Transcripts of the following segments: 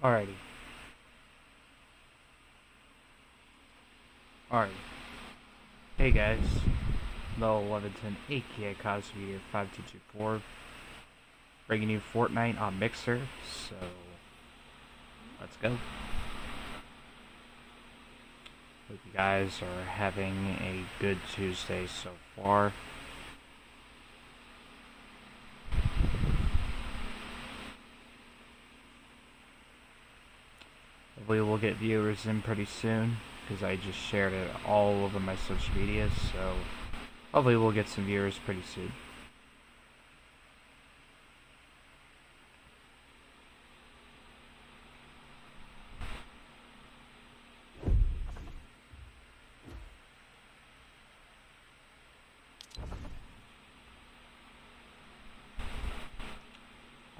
Alrighty. Alright. Hey guys, Noah Leventon, aka CosyMeteor52224, bringing you Fortnite on Mixer. So let's go. Hope you guys are having a good Tuesday so far. We will get viewers in pretty soon because I just shared it all over my social media, so hopefully we'll get some viewers pretty soon.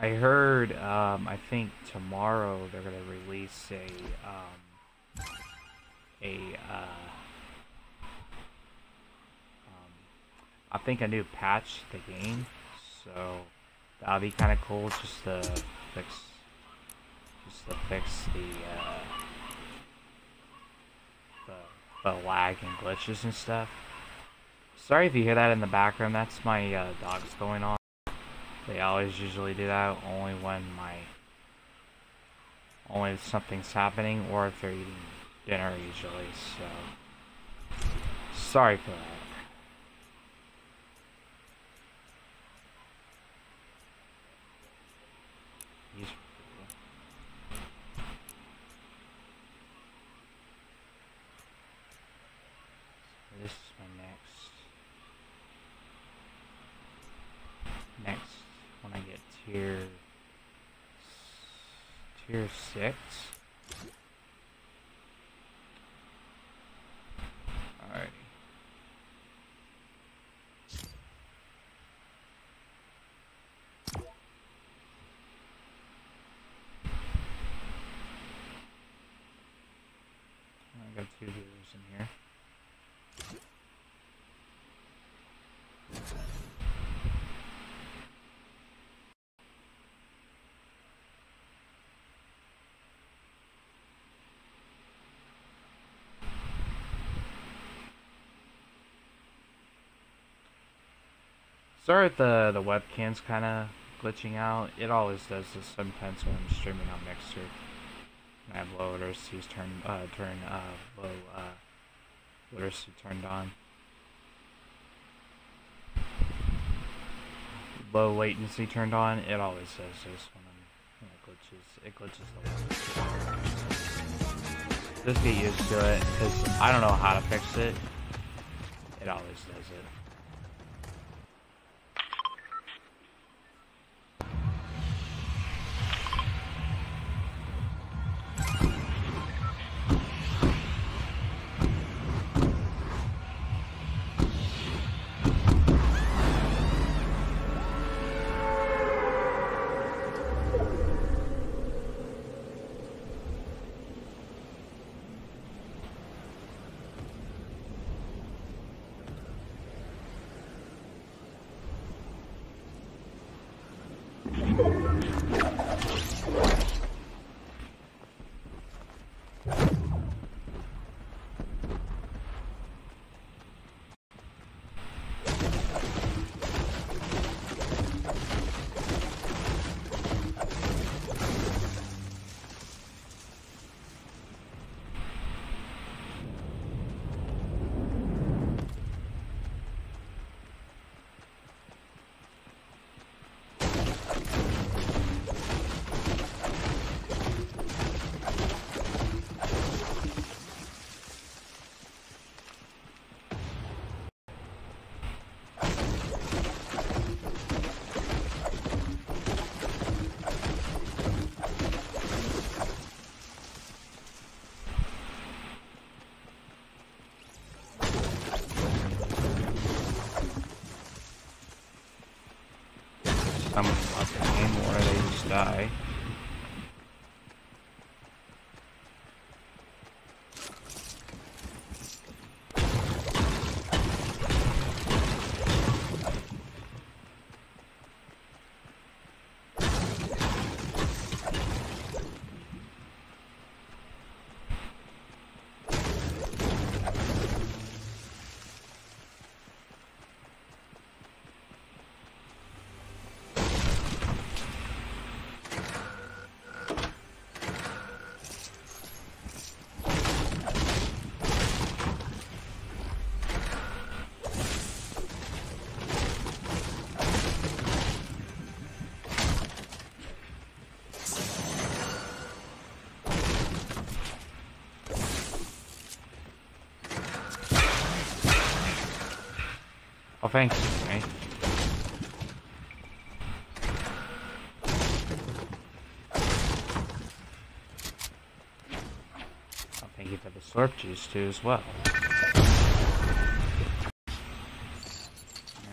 I heard, I think tomorrow they're gonna release I think a new patch to the game, so that'll be kind of cool, just to fix the lag and glitches and stuff. Sorry if you hear that in the background. That's my dogs going on. They always usually do that only when if something's happening or if they're eating dinner usually, so sorry for that. This is my next. When I get tier 6. Alrighty. I got 2 viewers in here. Sorry if the webcam's kind of glitching out. It always does this sometimes when I'm streaming on Mixer. I have low literacy turned on. Low latency turned on. It always does this when it glitches the webcam. Just get used to it because I don't know how to fix it. It always does it. someone lost the game or they just die. Oh, thanks. Right. Oh, thank you for the slurp juice too as well.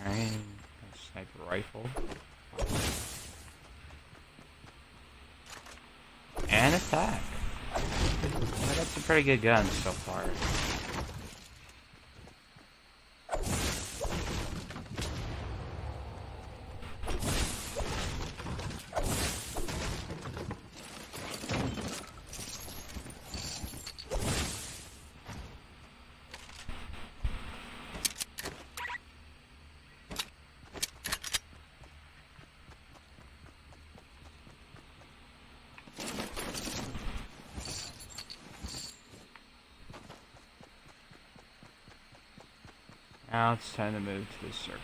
Alright, sniper rifle. And attack. Well, that's a pretty good gun so far. Now it's time to move to the circle.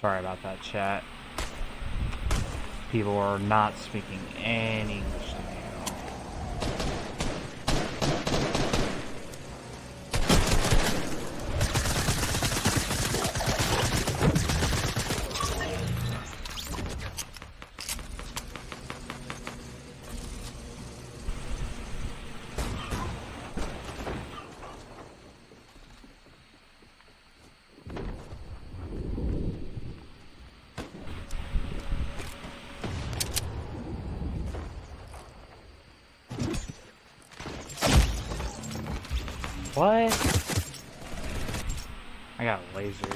Sorry about that, chat. People are not speaking any English to me at all. What? I got lasered.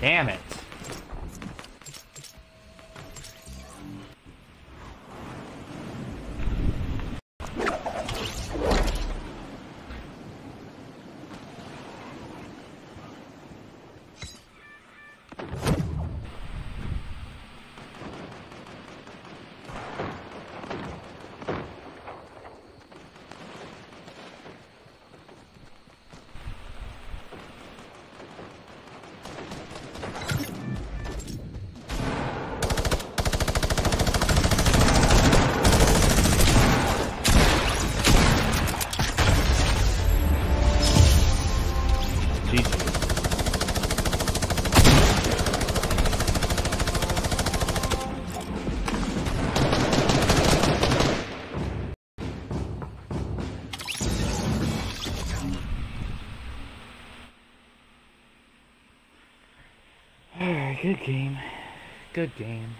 Damn it. Good game. Good game.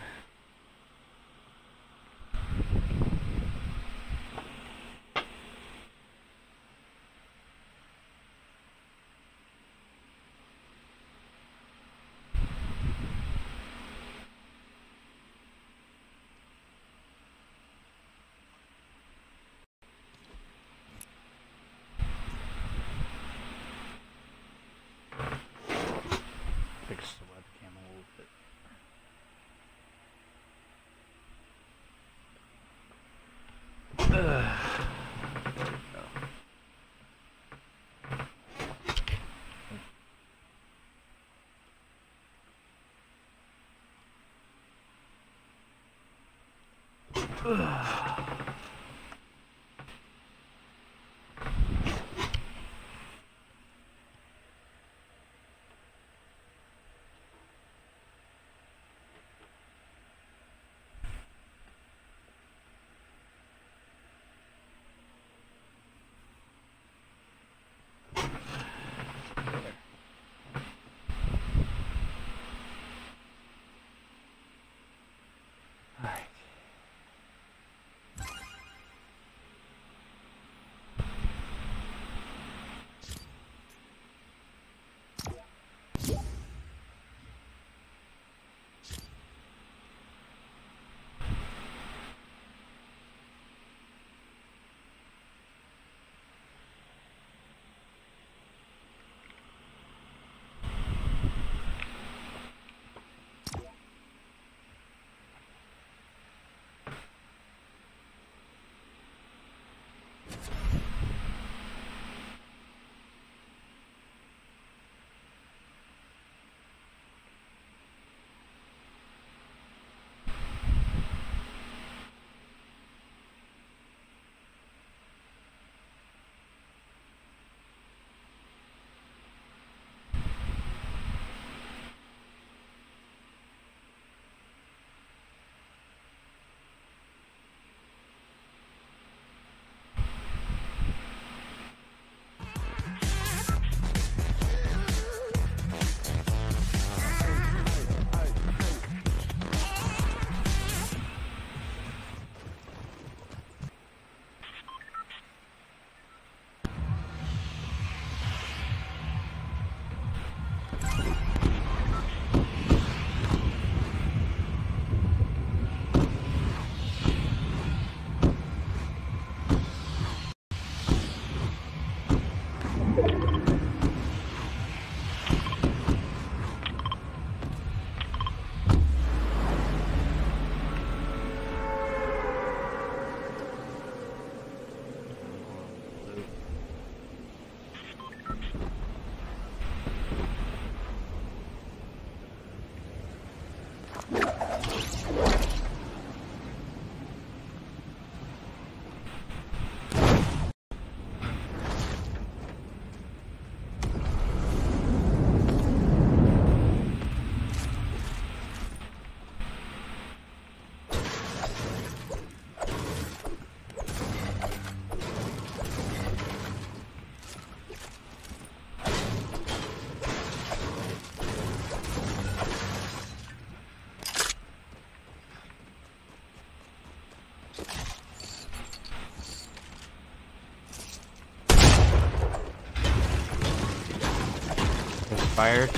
Fired.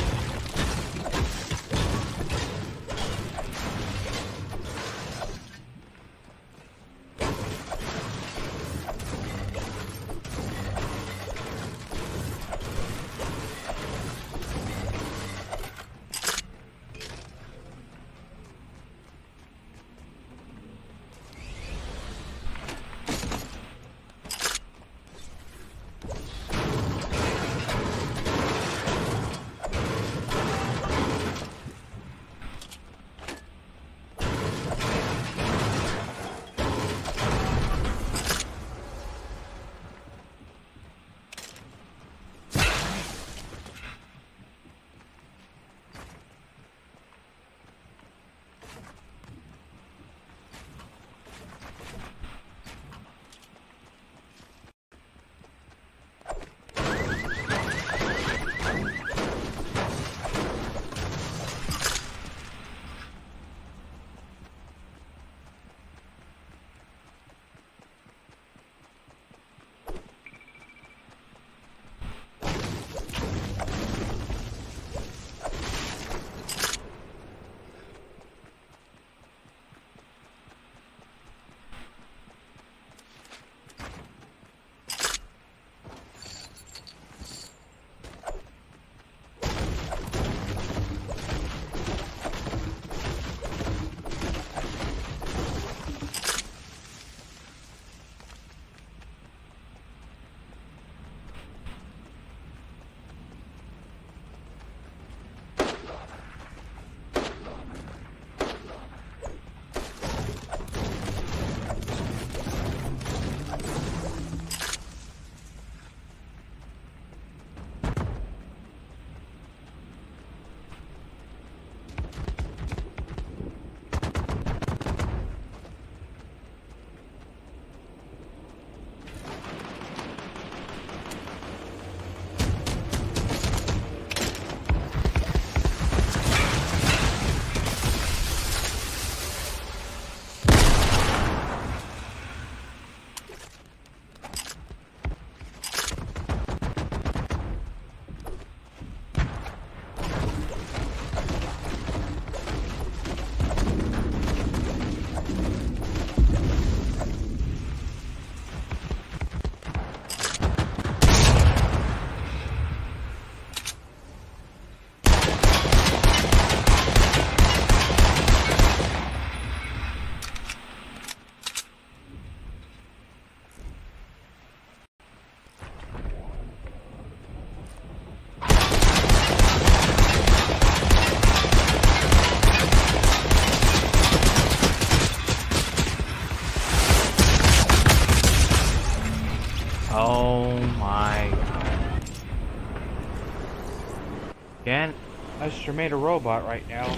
Dan, I just made a robot right now.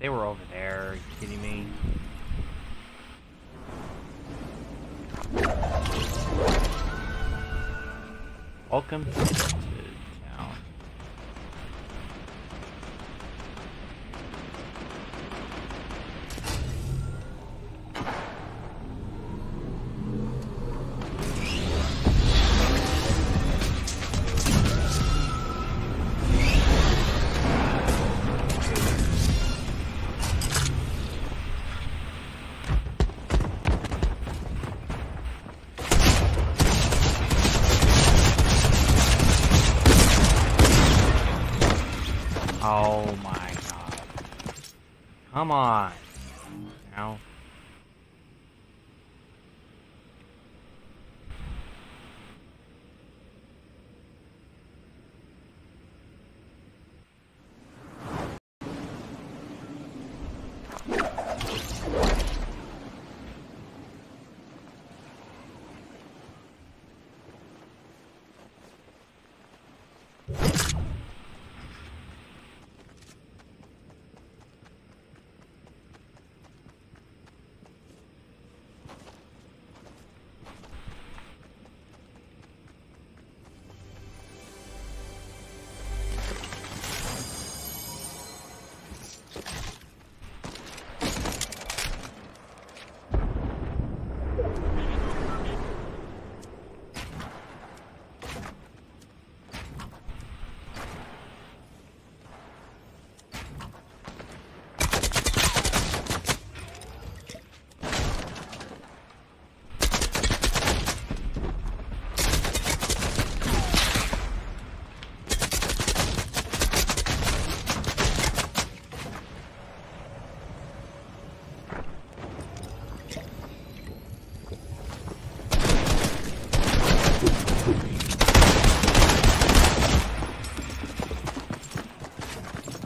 They were over there, are you kidding me? Welcome to town. Oh my god. Come on. Now.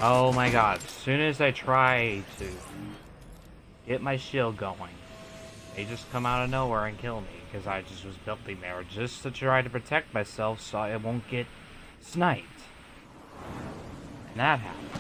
Oh my god, as soon as I try to get my shield going, they just come out of nowhere and kill me, because I just was building there just to try to protect myself so I won't get sniped. And that happens.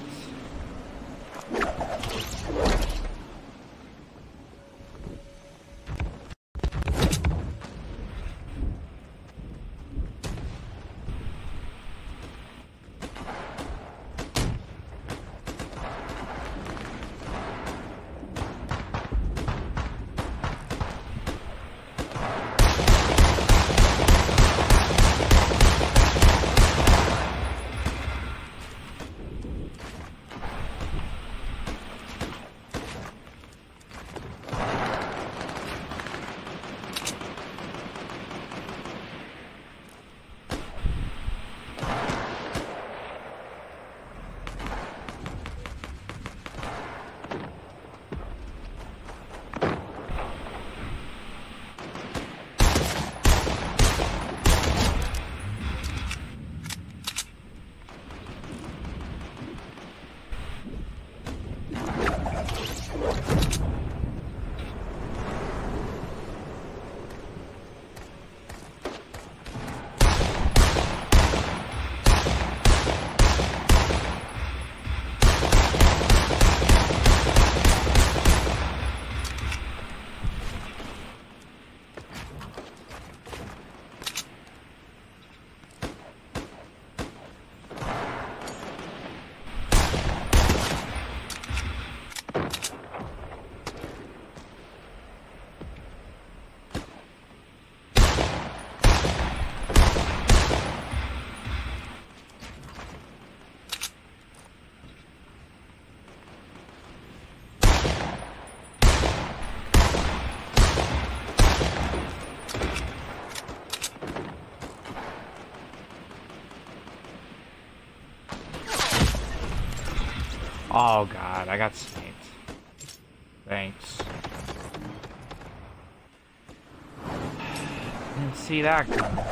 Oh god, I got sniped. Thanks. Didn't see that coming.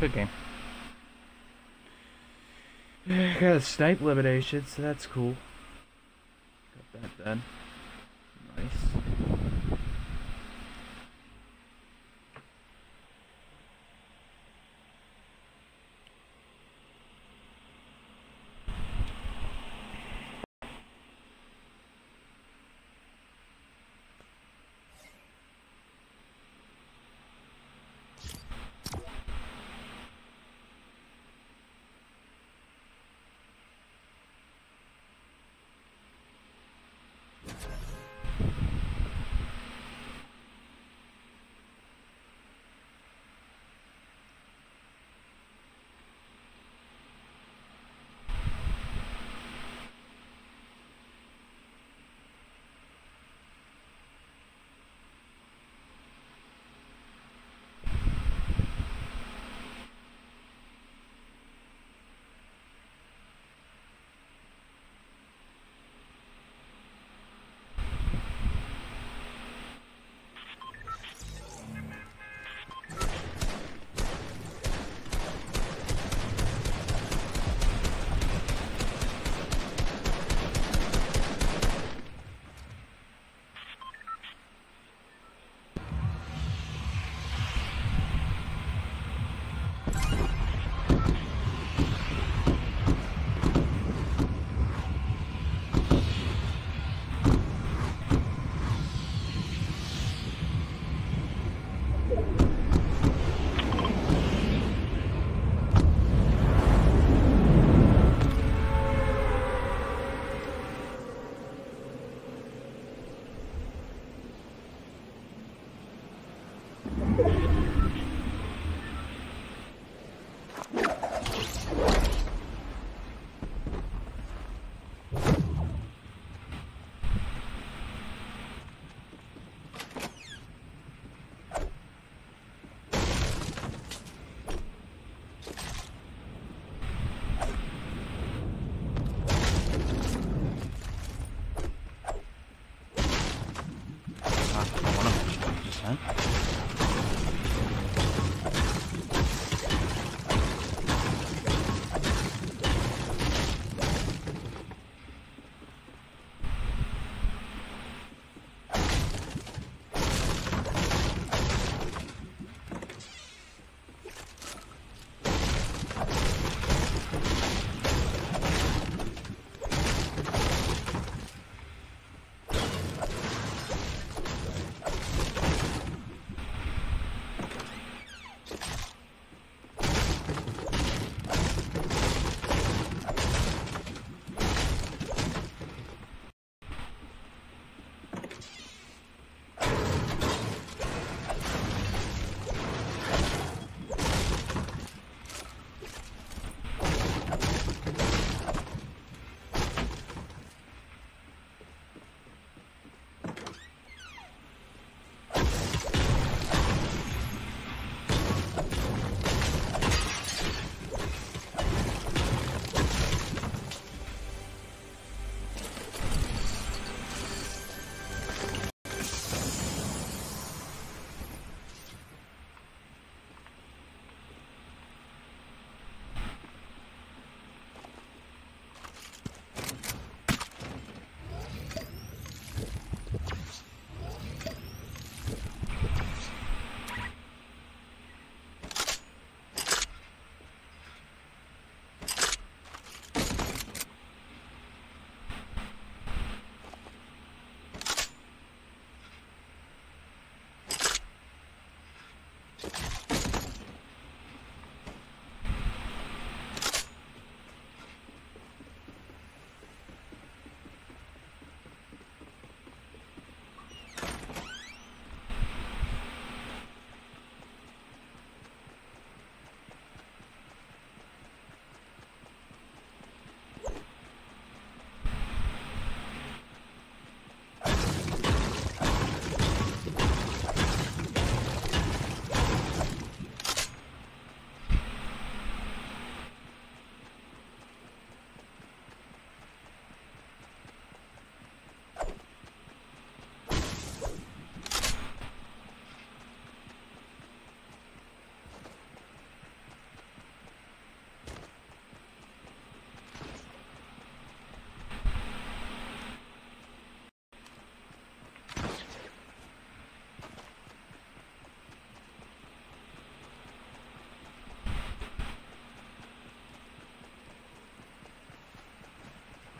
Good game. Got a snipe elimination, so that's cool. Got that done. Nice.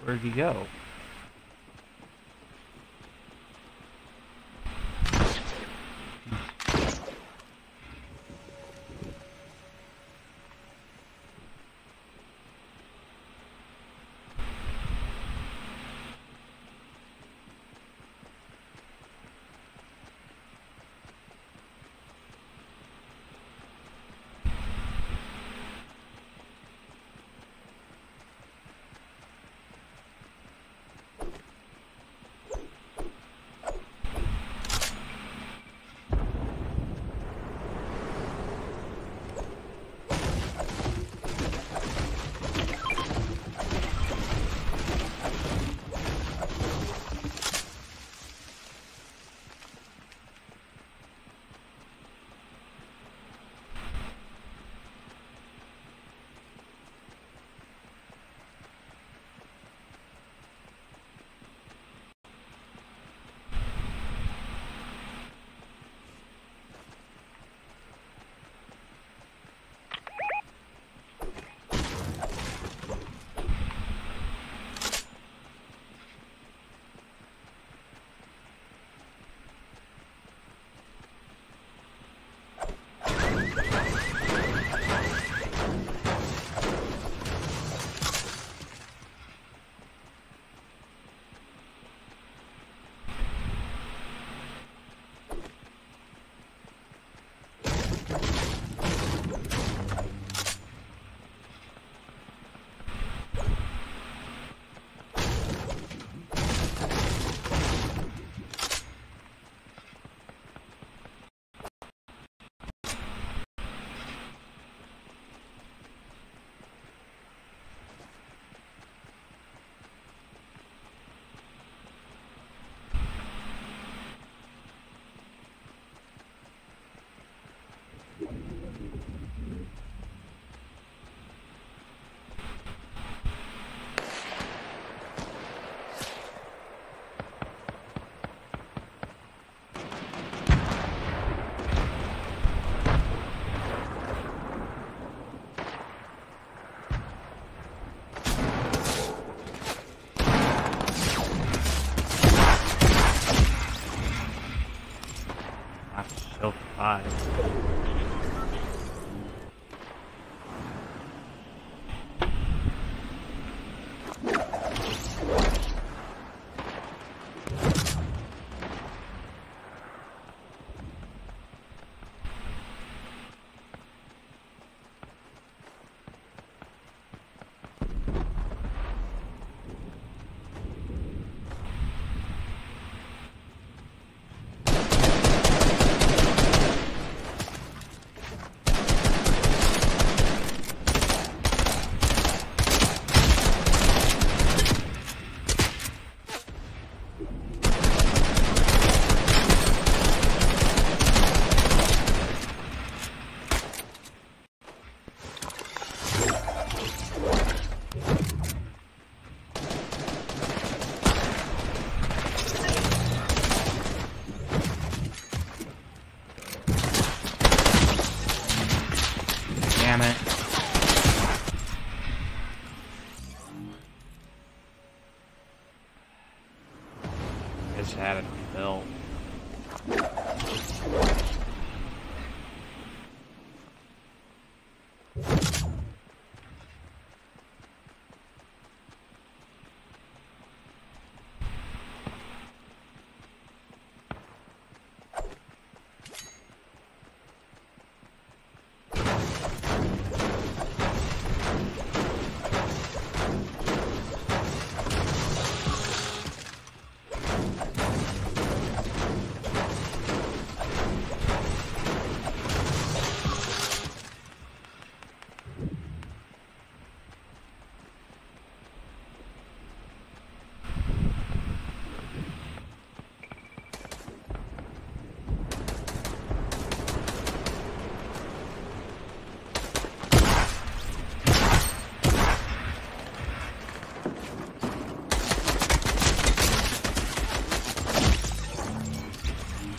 Where'd he go?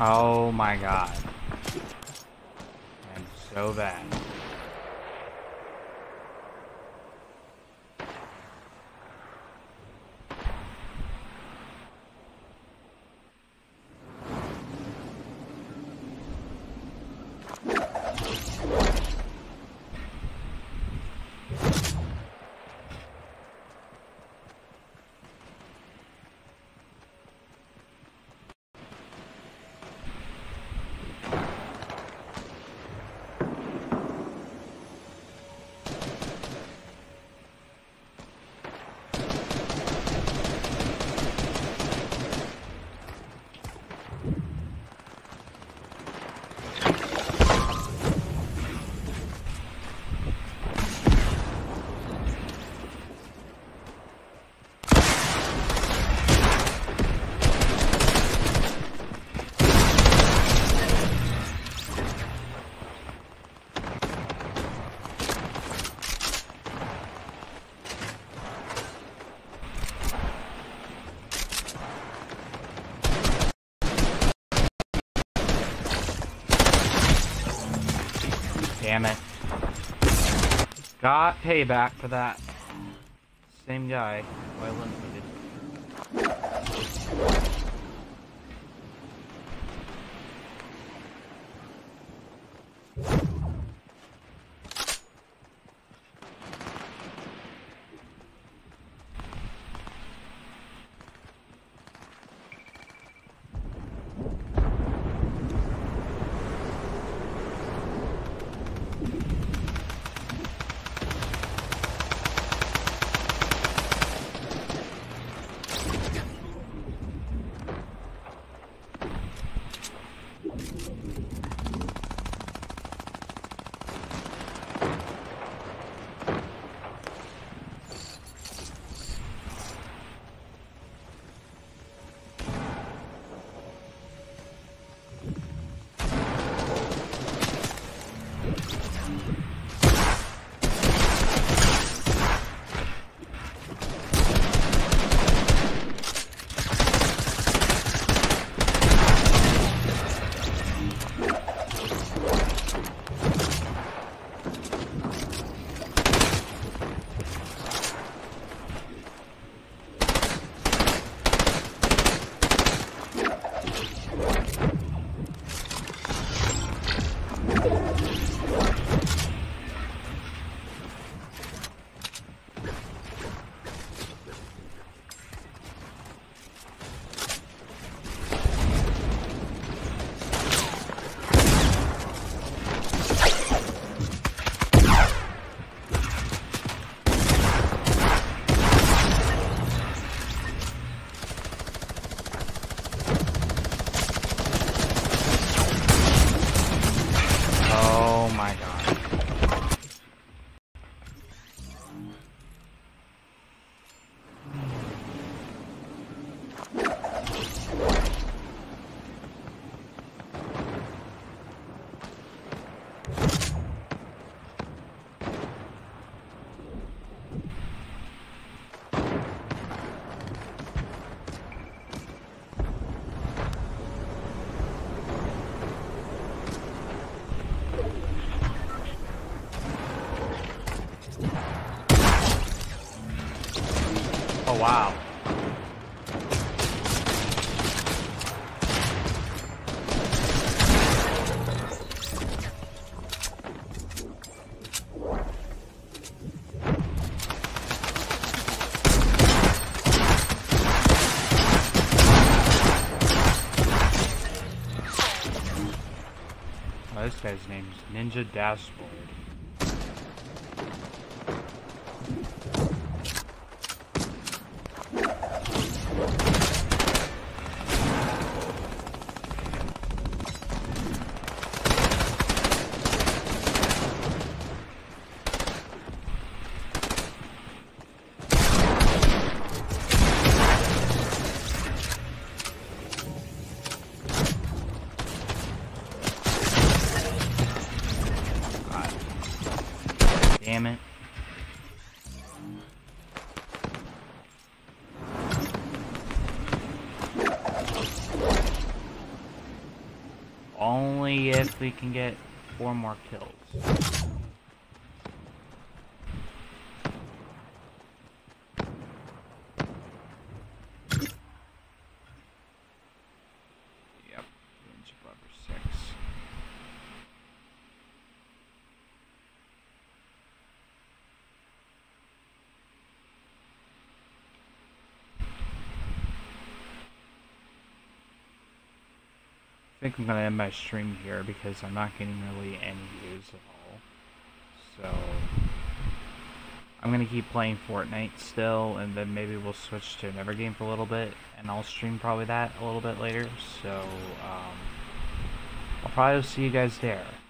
Oh my god. I'm so bad. damn it. Got payback for that. Same guy. Who I eliminated. Wow. Well, this guy's name is Ninja Dashboard. Damn it. Only if we can get 4 more kills. I think I'm gonna end my stream here because I'm not getting really any views at all. So I'm gonna keep playing Fortnite still, and then maybe we'll switch to another game for a little bit, and I'll stream probably that a little bit later. So I'll probably see you guys there.